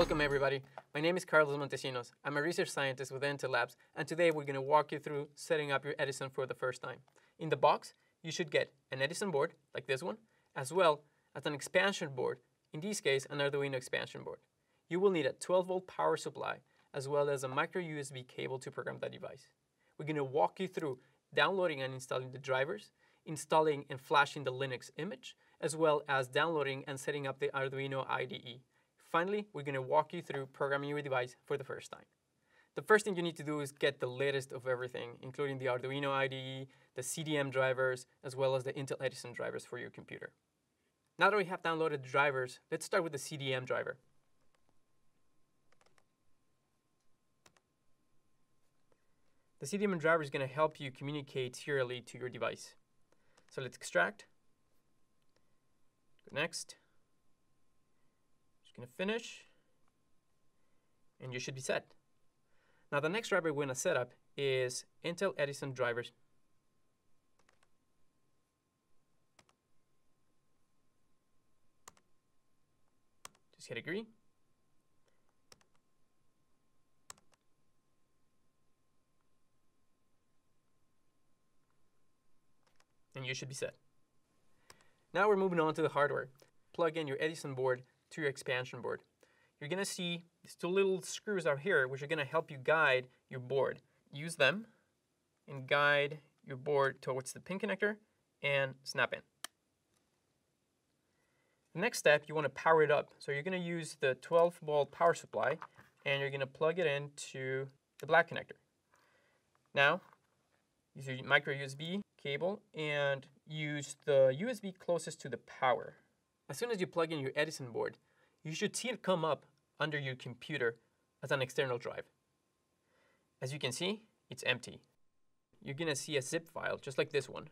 Welcome everybody, my name is Carlos Montesinos. I'm a research scientist with Intel Labs, and today we're going to walk you through setting up your Edison for the first time. In the box, you should get an Edison board, like this one, as well as an expansion board, in this case an Arduino expansion board. You will need a 12-volt power supply, as well as a micro USB cable to program that device. We're going to walk you through downloading and installing the drivers, installing and flashing the Linux image, as well as downloading and setting up the Arduino IDE. Finally, we're going to walk you through programming your device for the first time. The first thing you need to do is get the latest of everything, including the Arduino IDE, the CDM drivers, as well as the Intel Edison drivers for your computer. Now that we have downloaded the drivers, let's start with the CDM driver. The CDM driver is going to help you communicate serially to your device. So let's extract, go next. Going to finish, and you should be set. Now the next driver we're going to set up is Intel Edison drivers. Just hit agree. And you should be set. Now we're moving on to the hardware. Plug in your Edison board to your expansion board. You're going to see these two little screws out here, which are going to help you guide your board. Use them and guide your board towards the pin connector and snap in. The next step, you want to power it up. So you're going to use the 12-volt power supply, and you're going to plug it into the black connector. Now, use your micro USB cable and use the USB closest to the power. As soon as you plug in your Edison board, you should see it come up under your computer as an external drive. As you can see, it's empty. You're going to see a zip file, just like this one.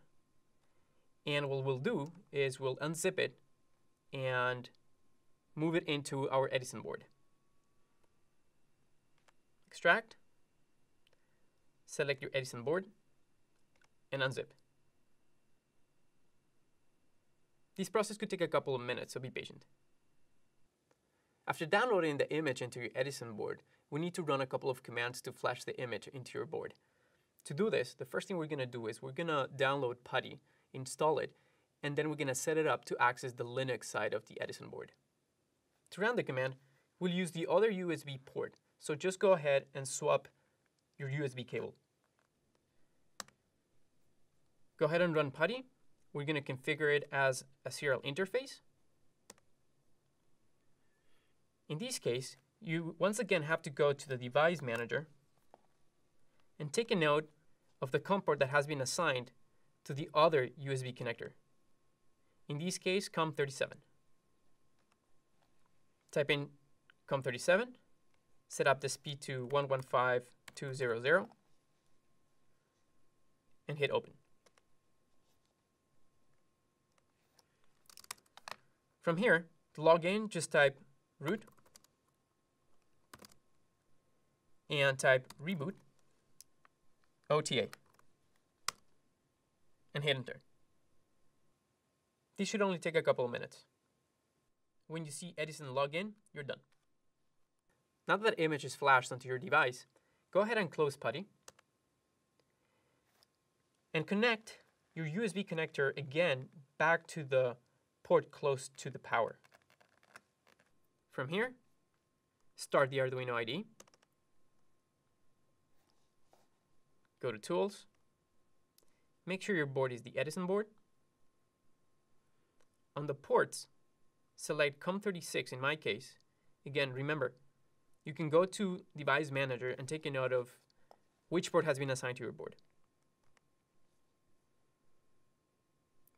And what we'll do is we'll unzip it and move it into our Edison board. Extract, select your Edison board, and unzip. This process could take a couple of minutes, so be patient. After downloading the image into your Edison board, we need to run a couple of commands to flash the image into your board. To do this, the first thing we're going to do is we're going to download PuTTY, install it, and then we're going to set it up to access the Linux side of the Edison board. To run the command, we'll use the other USB port, so just go ahead and swap your USB cable. Go ahead and run PuTTY. We're going to configure it as a serial interface. In this case, you once again have to go to the device manager and take a note of the COM port that has been assigned to the other USB connector. In this case, COM37. Type in COM37, set up the speed to 115200, and hit open. From here, to log in, just type root and type reboot OTA and hit enter. This should only take a couple of minutes. When you see Edison login, you're done. Now that the image is flashed onto your device, go ahead and close PuTTY and connect your USB connector again back to the port close to the power. From here, start the Arduino IDE. Go to Tools. Make sure your board is the Edison board. On the ports, select COM36 in my case. Again, remember, you can go to Device Manager and take a note of which port has been assigned to your board.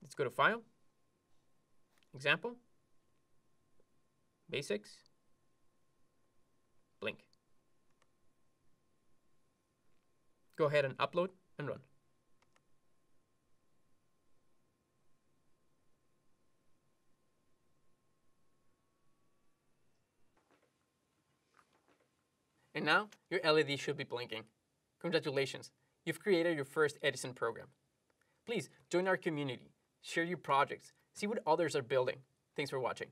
Let's go to File. Example, Basics, Blink. Go ahead and upload and run. And now your LED should be blinking. Congratulations, you've created your first Edison program. Please join our community, share your projects, see what others are building. Thanks for watching.